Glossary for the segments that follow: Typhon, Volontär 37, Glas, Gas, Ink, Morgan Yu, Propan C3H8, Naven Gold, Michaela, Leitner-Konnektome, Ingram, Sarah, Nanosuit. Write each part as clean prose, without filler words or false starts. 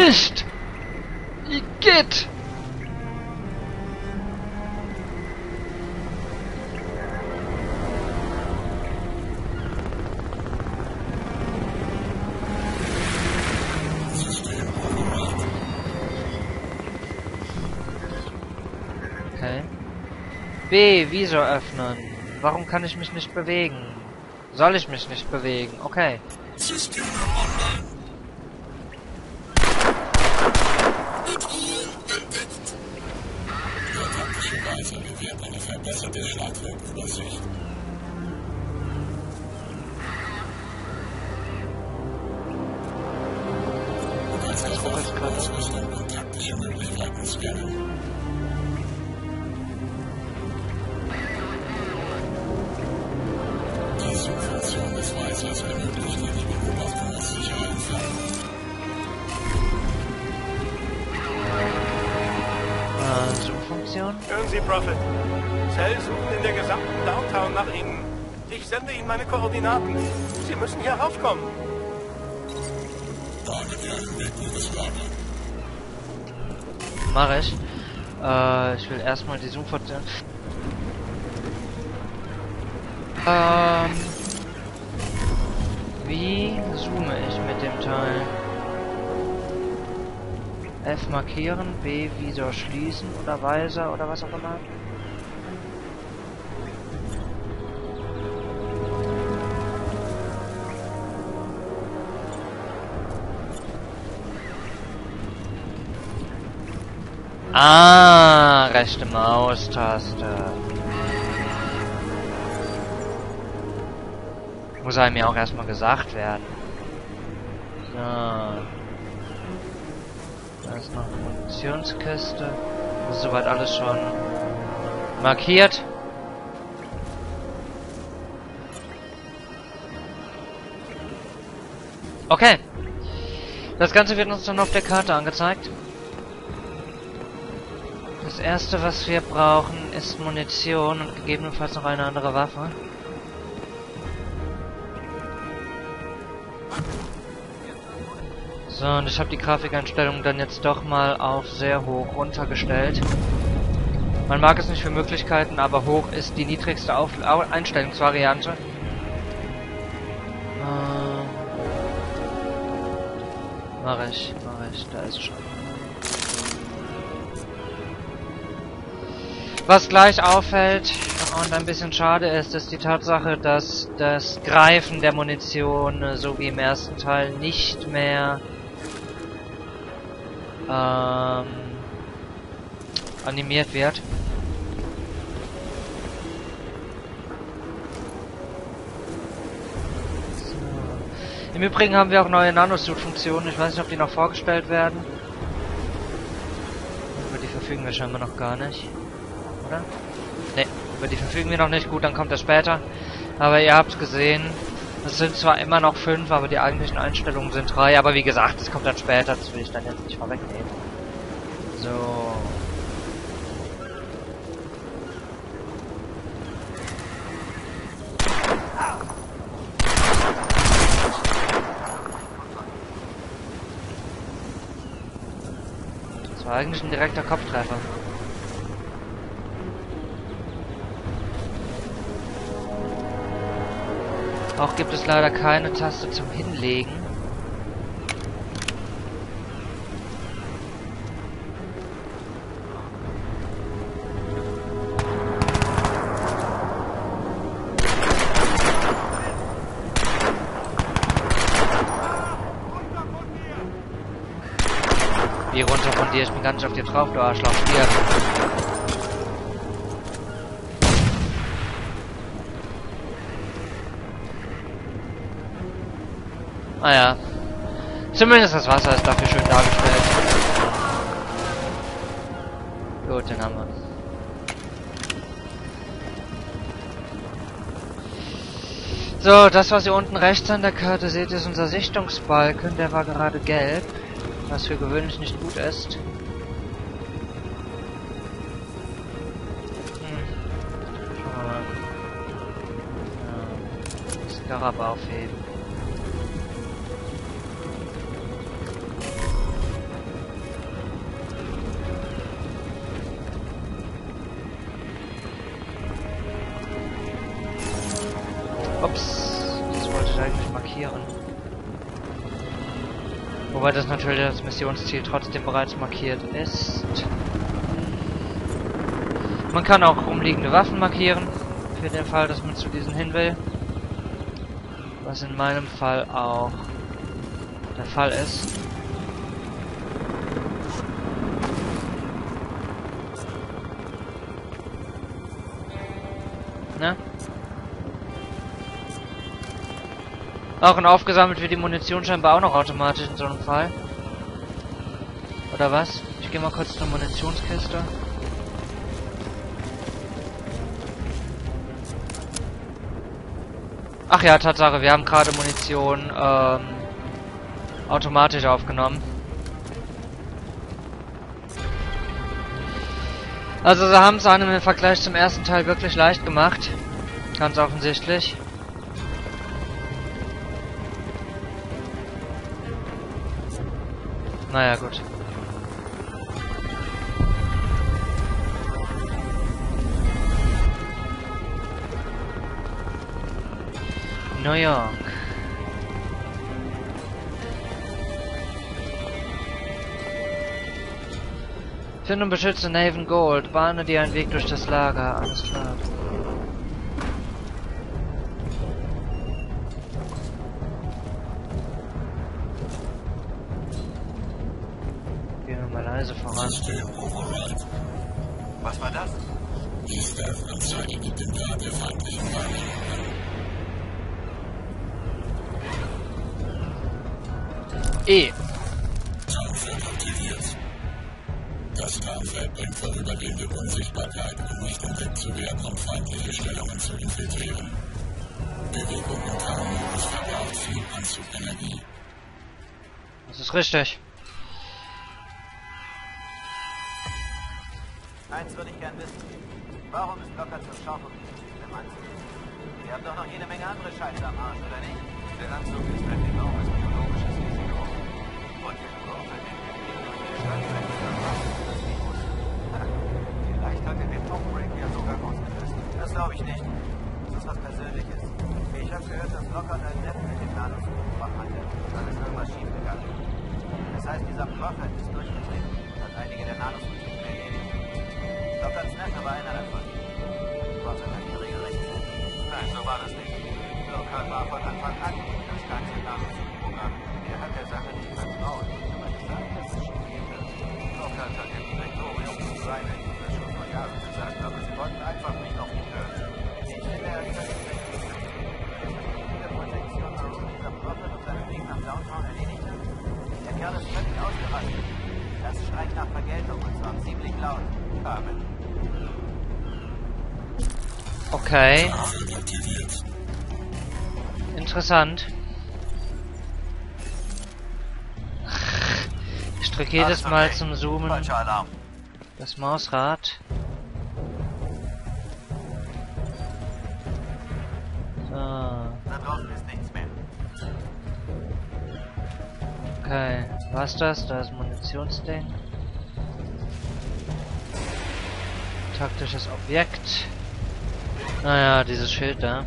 nicht! Igitt! Okay. B, wieso öffnen? Warum kann ich mich nicht bewegen? Soll ich mich nicht bewegen? Okay. Hören Sie, Prophet. Cell sucht in der gesamten Downtown nach Ihnen. Ich sende Ihnen meine Koordinaten. Sie müssen hier raufkommen. Mach ich. Ich will erstmal die Suche. Wie zoome ich mit dem Teil? F markieren, B Visor schließen oder Weiser oder was auch immer. Ah, rechte Maustaste. Muss einem ja auch erstmal gesagt werden. Ja. Da ist noch eine Munitionskiste. Das ist soweit alles schon markiert. Okay. Das Ganze wird uns dann auf der Karte angezeigt. Das erste, was wir brauchen, ist Munition und gegebenenfalls noch eine andere Waffe. So, und ich habe die Grafikeinstellung dann jetzt doch mal auf sehr hoch runtergestellt. Man mag es nicht für Möglichkeiten, aber hoch ist die niedrigste Einstellungsvariante. Mach ich, da ist es schon. Was gleich auffällt und ein bisschen schade ist, ist die Tatsache, dass das Greifen der Munition, so wie im ersten Teil, nicht mehr animiert wird. So. Im Übrigen haben wir auch neue Nanosuit-Funktionen. Ich weiß nicht, ob die noch vorgestellt werden. Über die verfügen wir scheinbar noch gar nicht. Oder? Ne, über die verfügen wir noch nicht. Gut, dann kommt das später. Aber ihr habt gesehen, es sind zwar immer noch 5, aber die eigentlichen Einstellungen sind 3. Aber wie gesagt, es kommt dann später, das will ich dann jetzt nicht vorwegnehmen. So. Das war eigentlich ein direkter Kopftreffer. Auch gibt es leider keine Taste zum Hinlegen. Wie runter von dir? Ich bin ganz auf dir drauf, du Arschloch. Stirb. Ah ja. Zumindest das Wasser ist dafür schön dargestellt. Gut, den haben wir. So, das, was ihr unten rechts an der Karte seht, ist unser Sichtungsbalken. Der war gerade gelb, was für gewöhnlich nicht gut ist. Scarab aufheben. Ups, das wollte ich eigentlich markieren. Wobei das natürlich das Missionsziel trotzdem bereits markiert ist. Man kann auch umliegende Waffen markieren, für den Fall, dass man zu diesen hin will. Was in meinem Fall auch der Fall ist. Ne? Auch und aufgesammelt wird die Munition scheinbar auch noch automatisch in so einem Fall. Oder was? Ich gehe mal kurz zur Munitionskiste. Ach ja, Tatsache, wir haben gerade Munition automatisch aufgenommen. Also sie haben es einem im Vergleich zum ersten Teil wirklich leicht gemacht. Ganz offensichtlich. Naja, gut. New York. Finde und beschütze Naven Gold. Bahne dir einen Weg durch das Lager. Alles klar. Gehen wir mal leise voran. Was war das? Die Staff-Anzeige gibt den Plan der feindlichen Bahn. E. Tarnfeld aktiviert. Das Tarnfeld bringt vorübergehende Unsichtbarkeit, um nicht entdeckt zu werden und feindliche Stellungen zu infiltrieren. Bewegung im Tarnmodus verbraucht viel Anzugenergie. Das ist richtig. Eins würde ich gern wissen. Warum ist locker zur Schau von diesem System anzugehen? Ihr habt doch noch jede Menge andere Scheiße am Arsch, oder nicht? Der Anzug ist ein enormes biologisches Risiko. Vielleicht hat er den Top-Break ja sogar ausgelöst. Das glaube ich nicht. Das ist was Persönliches. Ich habe gehört, dass Blocker einen Neffen mit dem Nanosuit gemacht hatte. Dann ist irgendwas schiefgegangen. Das heißt, dieser Blocker ist durchgedreht. Hat einige der Nanosuit nicht mehr erledigt. Blockers Neffe war einer davon. Gott sei Dank regelrecht. Nein, so war das nicht. Blocker war von Anfang an das ganze Nanosuit-Programm. Er hat der Sache nicht vertraut. Aber die Sache ist Blocker hat im Direktorium zu sein. Gesagt, aber sie wollten einfach nicht auf mich hören. Ich bin der Protektion zwischen dieser Prophet und seinem Weg nach Downtown erledigt hat. Der Kerl ist völlig ausgerastet. Das schreit nach Vergeltung und zwar ziemlich laut. Amen. Okay. Interessant. Ich drücke jedes Mal zum Zoomen das Mausrad. Da draußen ist nichts mehr. Okay, was das? Da ist Munitionsding. Taktisches Objekt. Naja, dieses Schild da.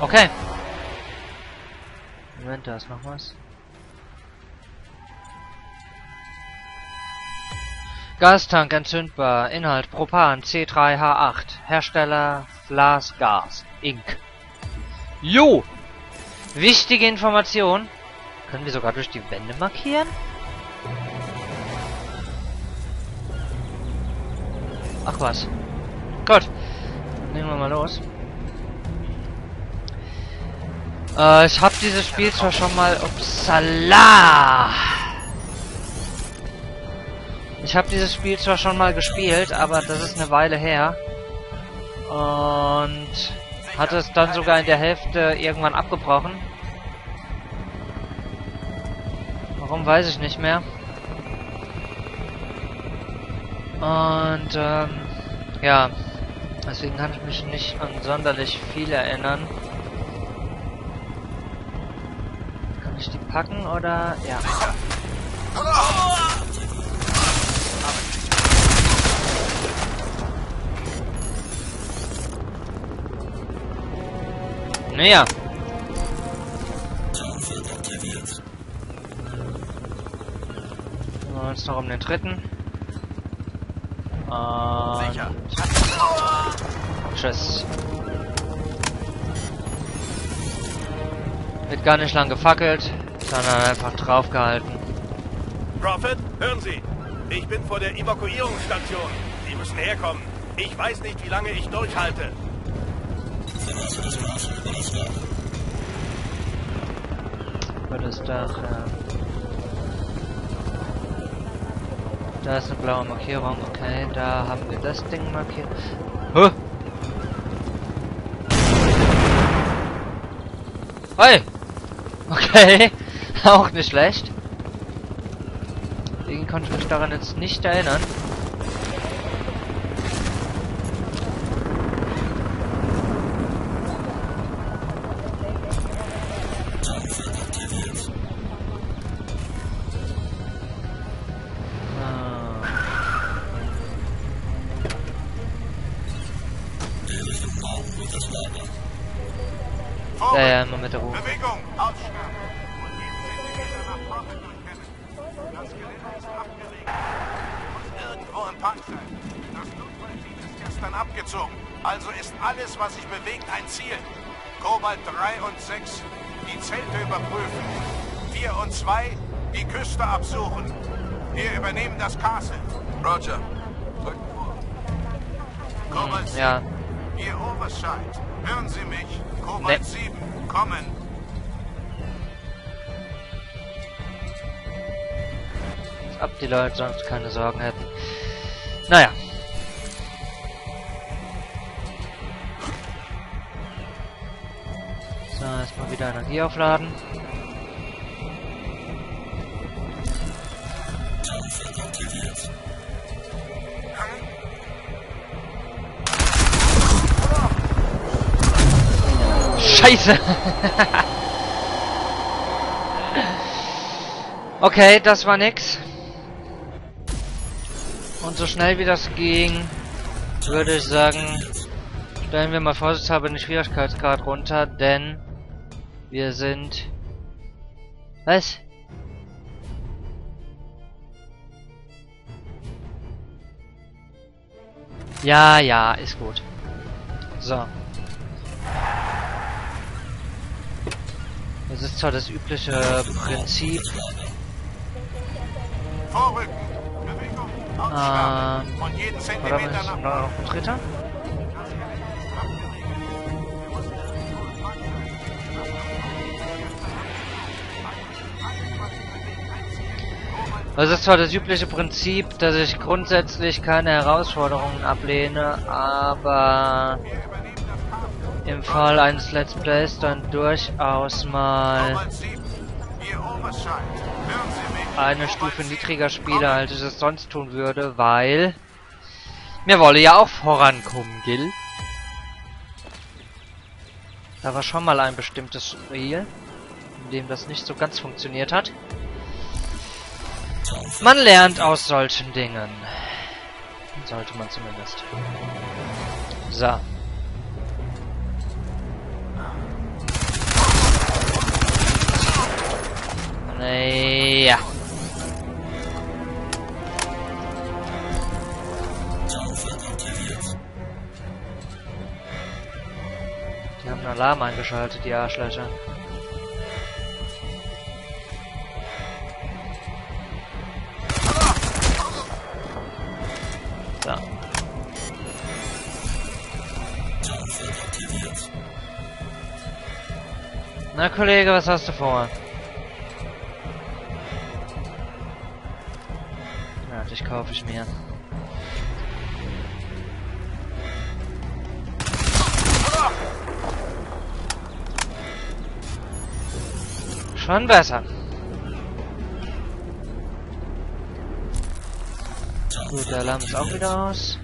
Okay. Moment, da ist noch was. Gastank entzündbar. Inhalt Propan C3H8. Hersteller Glas, Gas, Ink. Jo! Wichtige Information. Können wir sogar durch die Wände markieren? Ach was. Gut. Dann legen wir mal los. Ich habe dieses Spiel zwar schon mal... Upsala! Ich habe dieses Spiel zwar schon mal gespielt, aber das ist eine Weile her. Und hatte es dann sogar in der Hälfte irgendwann abgebrochen. Warum, weiß ich nicht mehr. Und ja, deswegen kann ich mich nicht an sonderlich viel erinnern. ich die packen oder? Ja. Naja. Kümmern wir uns noch um den dritten. Sicher. Tschüss. Wird gar nicht lang gefackelt, sondern einfach draufgehalten. Prophet, hören Sie. Ich bin vor der Evakuierungsstation. Sie müssen herkommen. Ich weiß nicht, wie lange ich durchhalte. Über das Dach, ja. Da ist eine blaue Markierung. Okay, da haben wir das Ding markiert. Huh? Hey! Okay, auch nicht schlecht. Irgendwie konnte ich mich daran jetzt nicht erinnern. Ja, immer mit der Ruhe. Bewegung, Ausschlag. Und die nach Profit durchbissen. Das Gelände ist abgelegt. Muss irgendwo ein Park sein. Das Notfallteam ist gestern abgezogen. Also ist alles, was sich bewegt, ein Ziel. Kobalt 3 und 6, die Zelte überprüfen. 4 und 2, die Küste absuchen. Wir übernehmen das Castle. Roger. Rücken vor. Kobalt 7. Ja. Ihr Oberscheid. Hören Sie mich. Kobalt 7. Kommen. Ab die Leute sonst keine Sorgen hätten. Naja. So, erstmal wieder Energie aufladen. Scheiße! Okay, das war nix. Und so schnell wie das ging, würde ich sagen, stellen wir mal vorsichtshalber den Schwierigkeitsgrad runter, denn wir sind... Was? Ja, ja, ist gut. So. Das ist zwar das übliche Prinzip. Vorrücken. Bewegung. Von jedem Zentimeter nach noch ein dritter. Das ist zwar das übliche Prinzip, dass ich grundsätzlich keine Herausforderungen ablehne, aber im Fall eines Let's Plays dann durchaus mal eine Stufe niedriger spiele, als ich es sonst tun würde, weil mir wolle ja auch vorankommen, Gil. Da war schon mal ein bestimmtes Spiel, in dem das nicht so ganz funktioniert hat. Man lernt aus solchen Dingen. Sollte man zumindest. So. Ja. Die haben einen Alarm eingeschaltet, die Arschlöcher. So. Na Kollege, was hast du vor? Ich kaufe ich mir. Schon besser. Gut, der Alarm ist auch wieder aus.